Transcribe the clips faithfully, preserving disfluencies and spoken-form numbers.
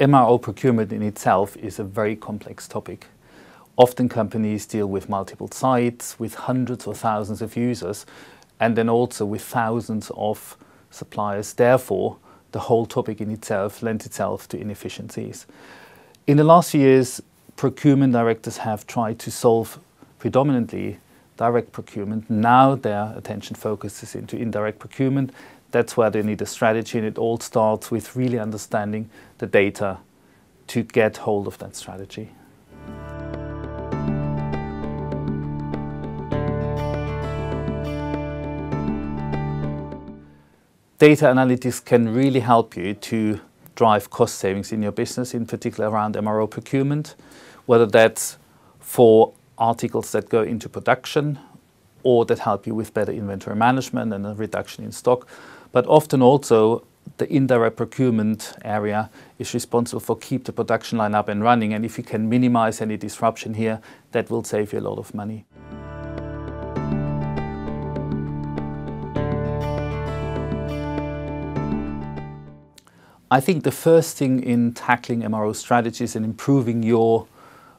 M R O procurement in itself is a very complex topic. Often companies deal with multiple sites, with hundreds or thousands of users, and then also with thousands of suppliers. Therefore, the whole topic in itself lends itself to inefficiencies. In the last few years, procurement directors have tried to solve predominantly direct procurement. Now their attention focuses into indirect procurement. That's where they need a strategy, and it all starts with really understanding the data to get hold of that strategy. Data analytics can really help you to drive cost savings in your business, in particular around M R O procurement, whether that's for articles that go into production or that help you with better inventory management and a reduction in stock. But often also the indirect procurement area is responsible for keep the production line up and running, and if you can minimize any disruption here, that will save you a lot of money. I think the first thing in tackling M R O strategies and improving your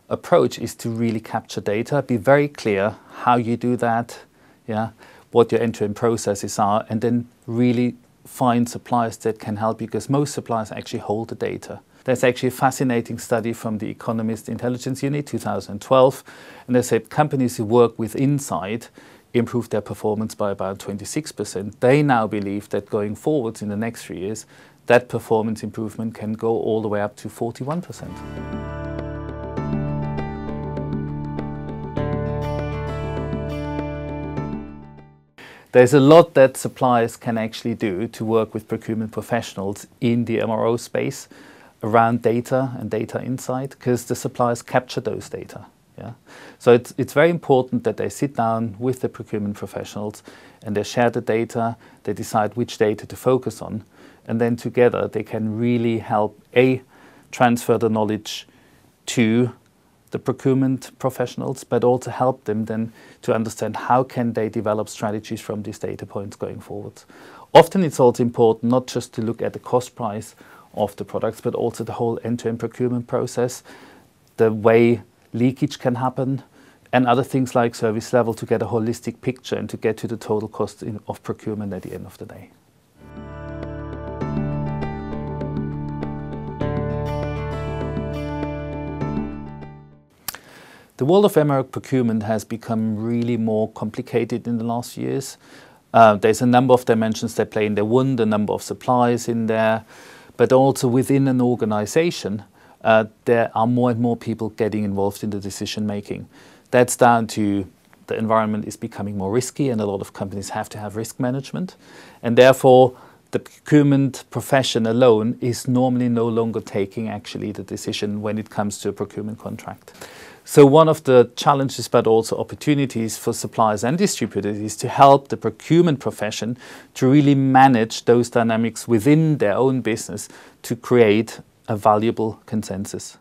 approach is to really capture data. Be very clear how you do that, yeah, what your end-to-end processes are, and then really find suppliers that can help you, because most suppliers actually hold the data. There's actually a fascinating study from the Economist Intelligence Unit two thousand twelve, and they said companies who work with insight improve their performance by about twenty-six percent. They now believe that going forwards in the next three years, that performance improvement can go all the way up to forty-one percent. There's a lot that suppliers can actually do to work with procurement professionals in the M R O space around data and data insight, because the suppliers capture those data. Yeah? So it's, it's very important that they sit down with the procurement professionals and they share the data, they decide which data to focus on, and then together they can really help A, transfer the knowledge to the procurement professionals, but also help them then to understand how can they develop strategies from these data points going forward. Often it's also important not just to look at the cost price of the products, but also the whole end-to-end procurement process, the way leakage can happen, and other things like service level, to get a holistic picture and to get to the total cost in, of procurement at the end of the day. The world of M R O procurement has become really more complicated in the last years. Uh, there's a number of dimensions that play in there. One, the number of suppliers in there, but also within an organization, uh, there are more and more people getting involved in the decision making. That's down to the environment is becoming more risky, and a lot of companies have to have risk management, and therefore the procurement profession alone is normally no longer taking actually the decision when it comes to a procurement contract. So one of the challenges but also opportunities for suppliers and distributors is to help the procurement profession to really manage those dynamics within their own business to create a valuable consensus.